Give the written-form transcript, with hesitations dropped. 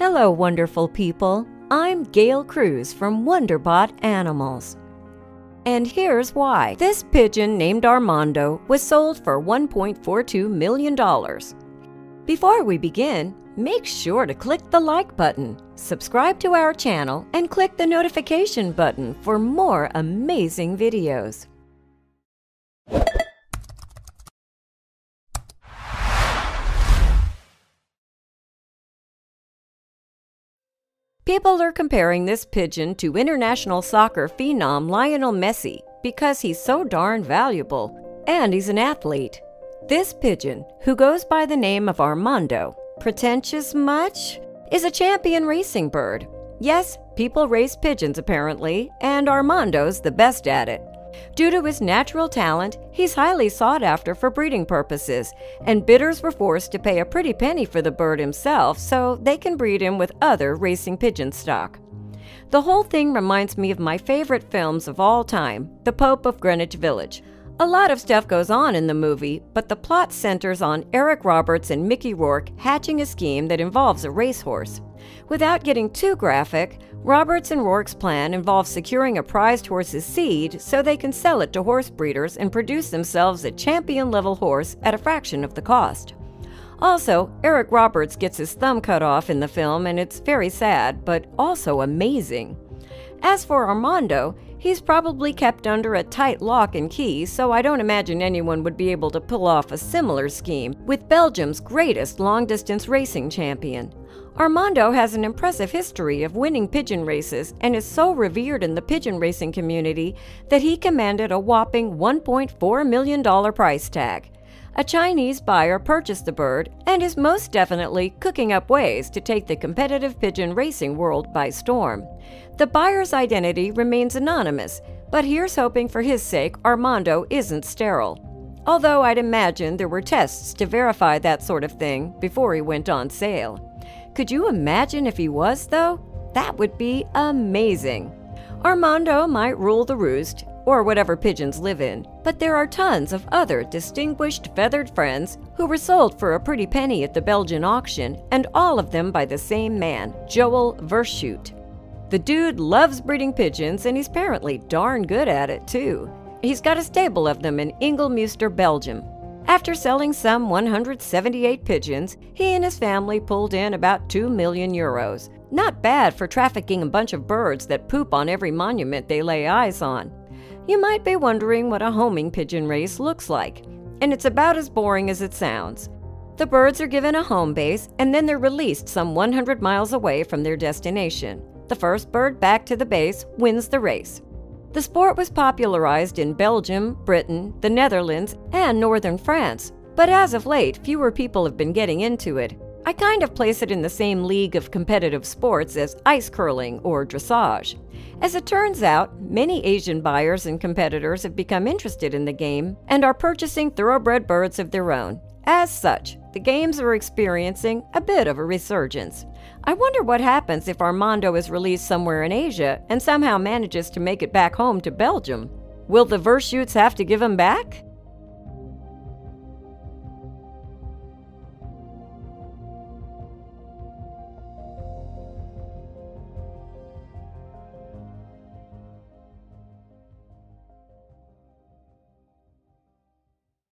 Hello, wonderful people. I'm Gail Cruz from WonderBot Animals. And here's why. This pigeon named Armando was sold for $1.42 million. Before we begin, make sure to click the like button, subscribe to our channel, and click the notification button for more amazing videos. People are comparing this pigeon to international soccer phenom Lionel Messi because he's so darn valuable, and he's an athlete. This pigeon, who goes by the name of Armando, pretentious much, is a champion racing bird. Yes, people race pigeons apparently, and Armando's the best at it. Due to his natural talent, he's highly sought after for breeding purposes, and bidders were forced to pay a pretty penny for the bird himself so they can breed him with other racing pigeon stock. The whole thing reminds me of my favorite films of all time, The Pope of Greenwich Village. A lot of stuff goes on in the movie, but the plot centers on Eric Roberts and Mickey Rourke hatching a scheme that involves a racehorse. Without getting too graphic, Roberts and Rourke's plan involves securing a prized horse's seed so they can sell it to horse breeders and produce themselves a champion-level horse at a fraction of the cost. Also, Eric Roberts gets his thumb cut off in the film, and it's very sad, but also amazing. As for Armando, he's probably kept under a tight lock and key, so I don't imagine anyone would be able to pull off a similar scheme with Belgium's greatest long-distance racing champion. Armando has an impressive history of winning pigeon races and is so revered in the pigeon racing community that he commanded a whopping $1.4 million price tag. A Chinese buyer purchased the bird and is most definitely cooking up ways to take the competitive pigeon racing world by storm. The buyer's identity remains anonymous, but here's hoping for his sake Armando isn't sterile. Although I'd imagine there were tests to verify that sort of thing before he went on sale. Could you imagine if he was, though? That would be amazing. Armando might rule the roost, or whatever pigeons live in, but there are tons of other distinguished feathered friends who were sold for a pretty penny at the Belgian auction, and all of them by the same man, Joel Verschoot. The dude loves breeding pigeons, and he's apparently darn good at it, too. He's got a stable of them in Ingelmuster, Belgium. After selling some 178 pigeons, he and his family pulled in about 2 million euros. Not bad for trafficking a bunch of birds that poop on every monument they lay eyes on. You might be wondering what a homing pigeon race looks like, and it's about as boring as it sounds. The birds are given a home base, and then they're released some 100 miles away from their destination. The first bird back to the base wins the race. The sport was popularized in Belgium, Britain, the Netherlands, and northern France, but as of late, fewer people have been getting into it. I kind of place it in the same league of competitive sports as ice curling or dressage. As it turns out, many Asian buyers and competitors have become interested in the game and are purchasing thoroughbred birds of their own. As such, the games are experiencing a bit of a resurgence. I wonder what happens if Armando is released somewhere in Asia and somehow manages to make it back home to Belgium. Will the Verschoots have to give him back?